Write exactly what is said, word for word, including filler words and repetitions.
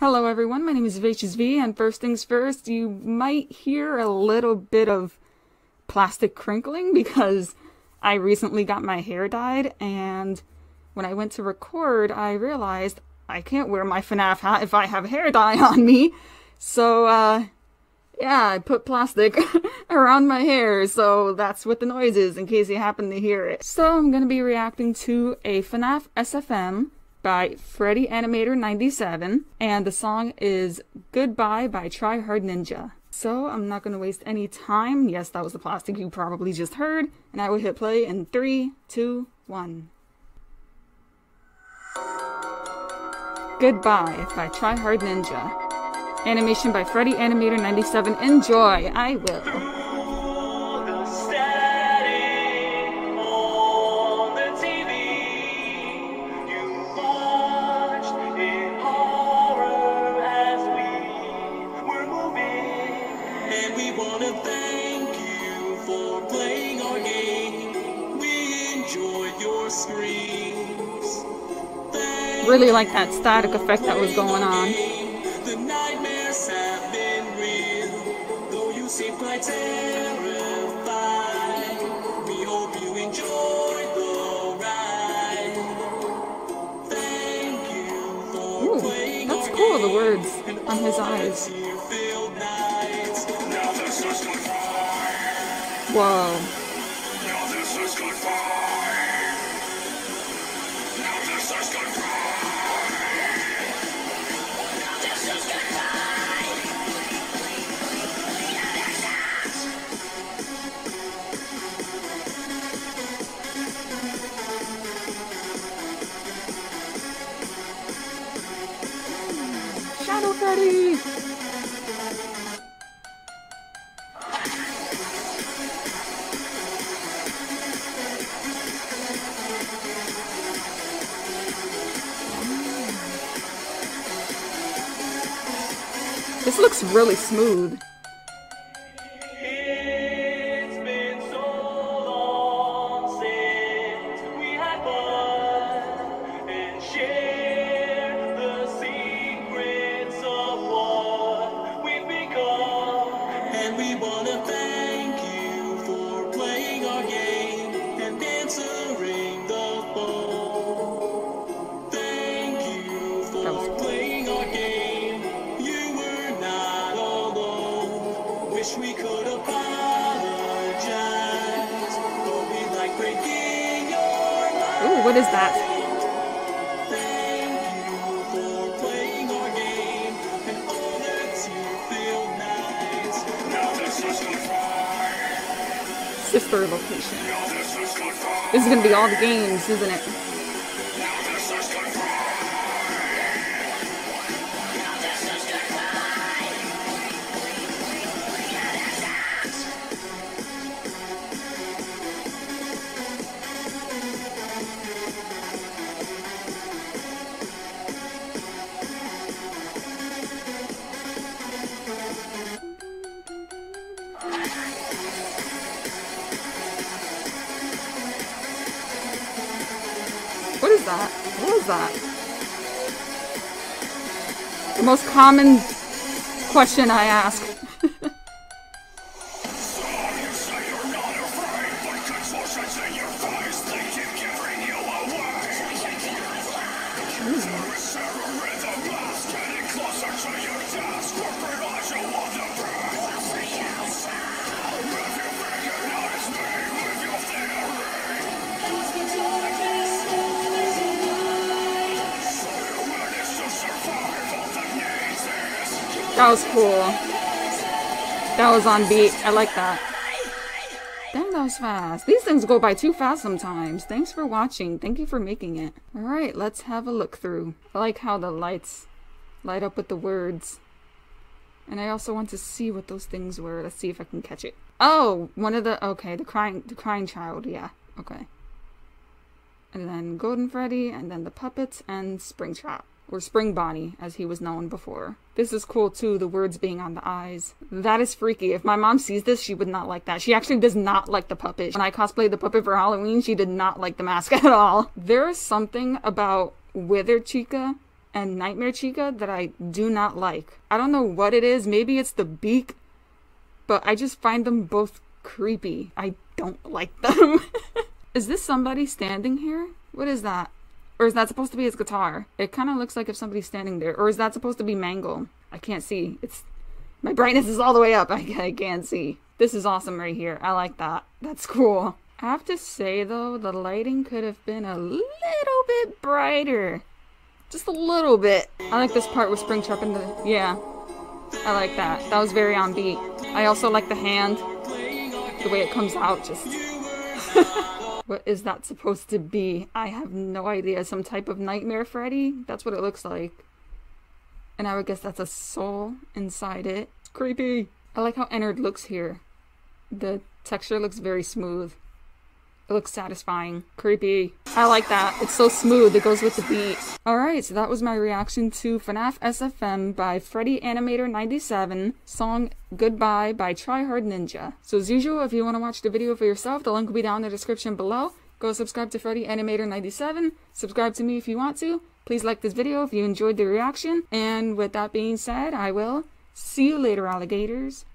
Hello everyone, my name is Vivacious V, and first things first, you might hear a little bit of plastic crinkling because I recently got my hair dyed, and when I went to record, I realized I can't wear my FNAF hat if I have hair dye on me. So, uh, yeah, I put plastic around my hair, so that's what the noise is in case you happen to hear it. So I'm going to be reacting to a FNAF S F M by Freddy Animator ninety-seven, and the song is Goodbye by TryHardNinja. So I'm not going to waste any time. Yes, that was the plastic you probably just heard, and I will hit play in three, two, one. Goodbye by TryHardNinja. Animation by Freddy Animator ninety-seven. Enjoy! I will. Really like that static effect that was going on. The nightmares have been real, though you seem quite terrified. We hope you enjoyed the ride. Thank you for Ooh, playing that's cool, the words on his eyes. Whoa. Freddy. This looks really smooth. Ooh, what is that? Thank you for playing our game and all that you feel nice. Now this is goodbye. Sister location. This is gonna be all the games, isn't it? Now this is goodbye. What is that? What is that? The most common question I ask. That was cool. That was on beat. I like that. Damn, that was fast. These things go by too fast sometimes. Thanks for watching. Thank you for making it. Alright, let's have a look through. I like how the lights light up with the words. And I also want to see what those things were. Let's see if I can catch it. Oh, one of the... Okay, the crying, the crying child. Yeah, okay. And then Golden Freddy, and then the puppets, and Springtrap. Or Spring Bonnie, as he was known before. This is cool too, the words being on the eyes. That is freaky. If my mom sees this, she would not like that. She actually does not like the puppet. When I cosplayed the puppet for Halloween, she did not like the mask at all. There is something about Withered Chica and Nightmare Chica that I do not like. I don't know what it is. Maybe it's the beak, but I just find them both creepy. I don't like them. Is this somebody standing here? What is that? Or is that supposed to be his guitar? It kind of looks like if somebody's standing there. Or is that supposed to be Mangle? I can't see. It's my brightness is all the way up. I, I can't see. This is awesome right here. I like that. That's cool. I have to say though, the lighting could have been a little bit brighter. Just a little bit. I like this part with Springtrap in the... Yeah. I like that. That was very on beat. I also like the hand. The way it comes out just... What is that supposed to be? I have no idea. Some type of Nightmare Freddy? That's what it looks like. And I would guess that's a soul inside it. It's creepy. I like how Ennard looks here. The texture looks very smooth. It looks satisfying. Creepy. I like that. It's so smooth. It goes with the beat. Alright, so that was my reaction to FNAF S F M by Freddy Animator ninety-seven. Song Goodbye by TryHardNinja. So as usual, if you want to watch the video for yourself, the link will be down in the description below. Go subscribe to Freddy Animator ninety-seven. Subscribe to me if you want to. Please like this video if you enjoyed the reaction. And with that being said, I will see you later, alligators.